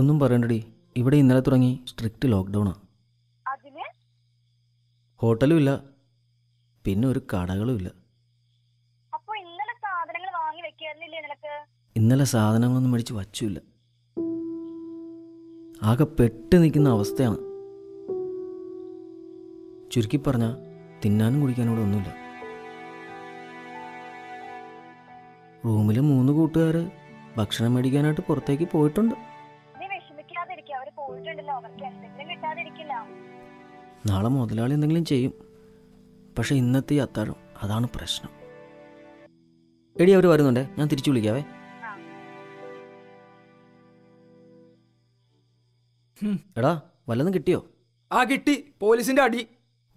ഒന്നും പറയണ്ടടി, ഇവിടെ ഇന്നലെ തുടങ്ങി സ്ട്രിക്റ്റ് ലോക്ക്ഡൗണാണ്. ഹോട്ടലും ഇല്ല, പിന്നെ ഒരു കടകളും ഇല്ല. ഇന്നലെ സാധനങ്ങളൊന്നും മേടിച്ച് വച്ചില്ല. ആകെ പെട്ട് നിൽക്കുന്ന അവസ്ഥയാണ്. ചുരുക്കി പറഞ്ഞാൽ തിന്നാനും കുടിക്കാനും കൂടെ ഒന്നുമില്ല. റൂമിൽ 3 കൂട്ടുകാർ ഭക്ഷണം മേടിക്കാനായിട്ട് പുറത്തേക്ക് പോയിട്ടുണ്ട്. നാളെ മുതലാളി എന്തെങ്കിലും ചെയ്യും. പക്ഷെ ഇന്നത്തെ അത്താഴം, അതാണ് പ്രശ്നം. എടി, അവർ വരുന്നുണ്ടേ, ഞാൻ തിരിച്ചു വിളിക്കാവേ. എടാ, വല്ലതും കിട്ടിയോ? ആ, കിട്ടി. പോലീസിന്റെ അടി.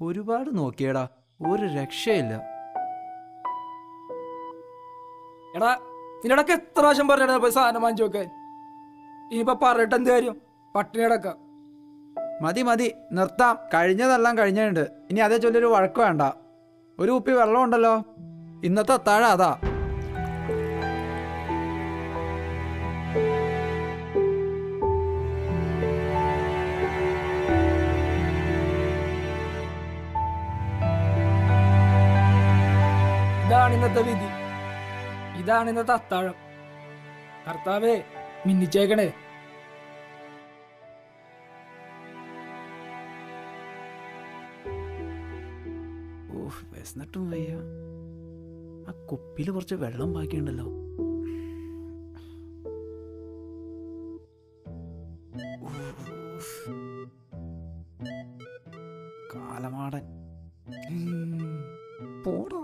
ഒരുപാട് നോക്കിയടാ, ഒരു രക്ഷയില്ല. എടാ, നിന്നടക്ക് എത്ര പ്രാവശ്യം പറഞ്ഞാ പോയി സാധനം വാങ്ങിച്ചു വെക്കാൻ. ഇനിയിപ്പോ പറഞ്ഞിട്ട് എന്ത് കാര്യം? പട്ടിണിയടക്കാം. മതി മതി, നിർത്താം. കഴിഞ്ഞതെല്ലാം കഴിഞ്ഞിട്ടുണ്ട്. ഇനി അതേ ചൊല്ലൊരു വഴക്ക് വേണ്ട. ഒരു കുപ്പി വെള്ളം ഉണ്ടല്ലോ. ഇന്നത്തെ അത്താഴം അതാ. ഇതാണ് ഇന്നത്തെ വിധി, ഇതാണ് ഇന്നത്തെ അത്താഴം. കർത്താവേ, മിന്നിച്ചേക്കണേ. വിശന്നിട്ടും വയ്യ. ആ കുപ്പിയിൽ കുറച്ച് വെള്ളം ബാക്കിയുണ്ടല്ലോ. കാലമാടൻ പോടോ.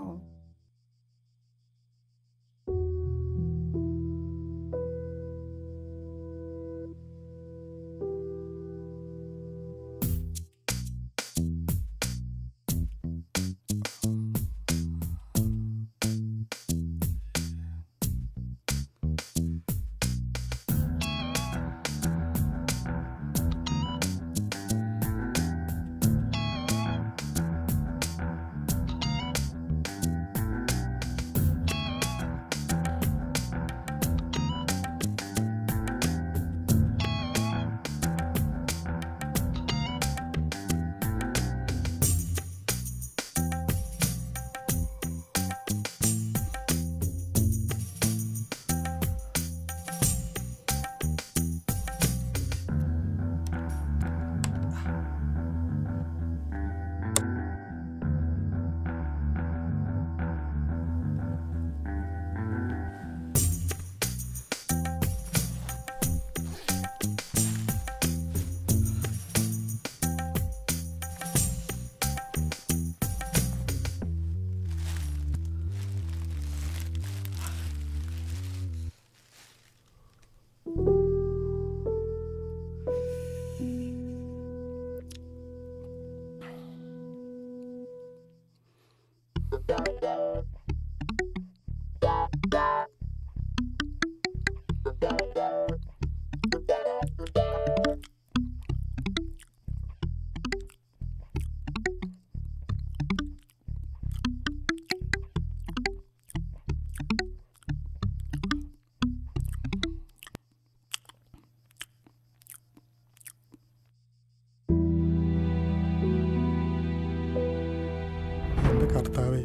കർത്താവേ,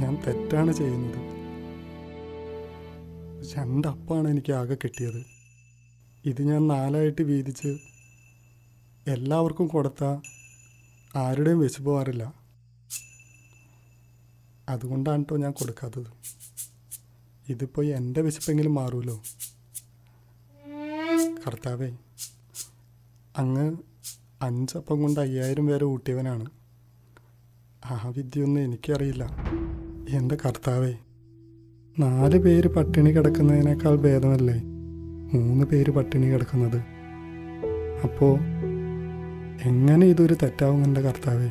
ഞാൻ തെറ്റാണ് ചെയ്യുന്നത്. 2 അപ്പാണ് എനിക്ക് ആകെ കിട്ടിയത്. ഇത് ഞാൻ 4 ആയിട്ട് വീതിച്ച് എല്ലാവർക്കും കൊടുത്താൽ ആരുടെയും വെച്ചുപോകാറില്ല. അതുകൊണ്ടാണ് കേട്ടോ ഞാൻ കൊടുക്കാത്തത്. ഇതിപ്പോൾ എൻ്റെ വിശപ്പെങ്കിലും മാറുമല്ലോ. കർത്താവേ, അങ്ങ് 5 അപ്പം കൊണ്ട് 5000 പേരെ ഊട്ടിയവനാണ്. ആ വിദ്യയൊന്നും എനിക്കറിയില്ല. എൻ്റെ കർത്താവേ, 4 പേര് പട്ടിണി കിടക്കുന്നതിനേക്കാൾ ഭേദമല്ലേ 3 പേര് പട്ടിണി കിടക്കുന്നത്? അപ്പോൾ എങ്ങനെ ഇതൊരു തെറ്റാവും എൻ്റെ കർത്താവേ?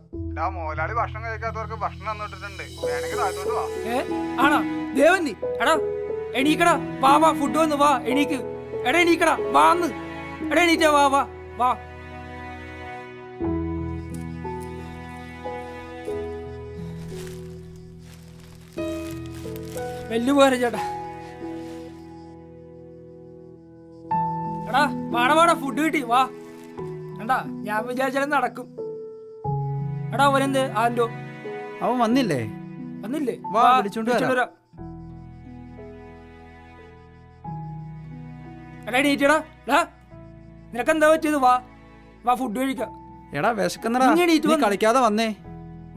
എടാ മോലാളി ഭക്ഷണം കഴിക്കാത്തവർക്ക് ഭക്ഷണം തന്നിട്ടുണ്ട്, വേണമെങ്കിൽ താഴോട്ട് വാ. ആണോ ദേവന്നി? എടാ എണീക്കടാ, വാ വാ, ഫുഡ് വന്ന് വാ, എണീക്ക്. എടാ എണീക്കടാ, വാന്ന്. എടാ എണീറ്റാ, വാ വാ വാ. വലിയ പോരാ ചേട്ടാ. എടാ വാടാ വാടാ, ഫുഡ് കിട്ടി വാ. എടാ ഞാൻ വിചാരിച്ചാലും നടക്കും. എടാ അവനെന്ത് ആൻഡോ, അവൻ വന്നില്ലേ? വന്നില്ലേ? വാ വിളിച്ചോണ്ട് വരാ. എടാ എണീറ്റടാ, നിനക്കെന്താ പറ്റിയത്? വാ വാ ഫുഡ് കഴിക്കാം. എടാ വിശക്കുന്നടാ, നീ കളിക്കാതെ വന്നേ.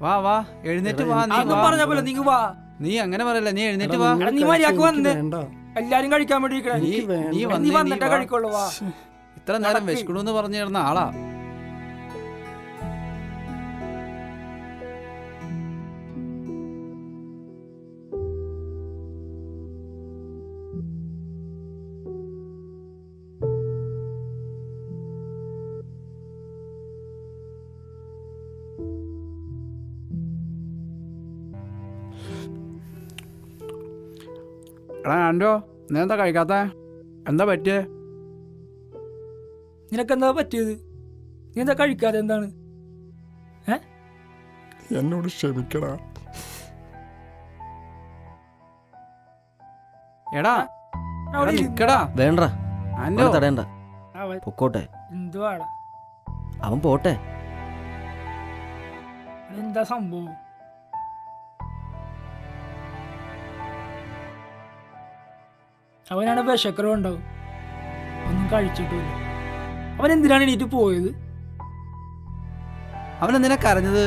വാ വാ എഴുന്നേറ്റ് വാ. നീ പറഞ്ഞ പോലെ നിങ്ങൾ വാ. നീ അങ്ങനെ പറയല്ല, നീ എഴുന്നേറ്റ് വാ. നീ മര്യാദക്ക് വന്ന് എല്ലാരും കഴിക്കാൻ വേണ്ടി വന്നിട്ടാ കഴിക്കുള്ളൂ. വാ, ഇത്ര നേരം വിശക്കണൂന്ന് പറഞ്ഞു തരുന്ന ആളാ. എടാ ആൻഡോ, നീ എന്താ കഴിക്കാത്ത? എന്താ പറ്റിയേ നിനക്കെന്താ പറ്റിയത്? നീ എന്താ കഴിക്കാതെ? എന്താണ്? എന്നോട് ക്ഷമിക്കടാ. എടാ നിക്കടാ, വേണ്ട ആൻഡോ, തടയണ്ട, പൊക്കോട്ടെ. എന്തുവാടാ അവൻ പോട്ടെ. എന്താ സംഭവം? അവനാണ് വിശക്കരം ഉണ്ടാവും, ഒന്നും കഴിച്ചിട്ടില്ല. അവൻ എന്തിനാണ് എണീറ്റ് പോയത്? അവനെന്തിനാ കരഞ്ഞത്?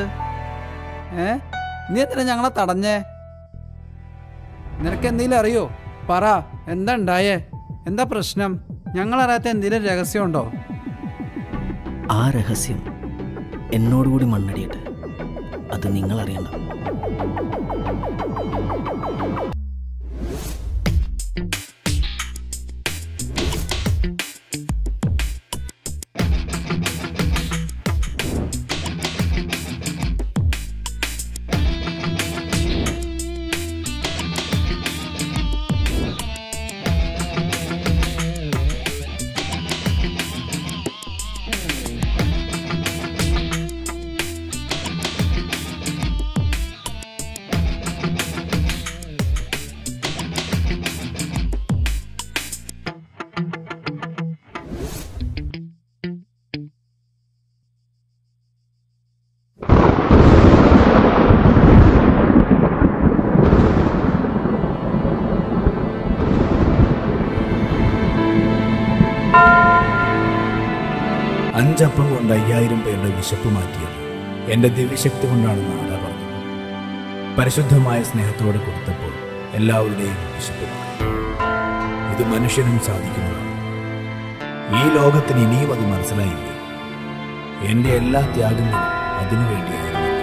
നീ എന്തിനാ ഞങ്ങളെ തടഞ്ഞേ? നിനക്ക് എന്തെങ്കിലും അറിയോ? പറ, എന്താ ഉണ്ടായേ? എന്താ പ്രശ്നം? ഞങ്ങളറിയാത്ത എന്തെങ്കിലും രഹസ്യം ഉണ്ടോ? ആ രഹസ്യം എന്നോടുകൂടി മണ്ണടിയിട്ട് അത് നിങ്ങളറിയണം. അഞ്ചപ്പം കൊണ്ട് 5000 പേരുടെ വിശപ്പ് മാറ്റിയത് എൻ്റെ ദിവ്യശക്തി കൊണ്ടാണെന്ന് ആരാ പറഞ്ഞു? പരിശുദ്ധമായ സ്നേഹത്തോടെ കൊടുത്തപ്പോൾ എല്ലാവരുടെയും വിശപ്പ് മാറ്റി. ഇത് മനുഷ്യനും സാധിക്കുന്നതാണ്. ഈ ലോകത്തിന് ഇനിയും അത് മനസ്സിലായില്ലേ? എൻ്റെ എല്ലാ ത്യാഗങ്ങളും അതിനുവേണ്ടിയായിരുന്നു.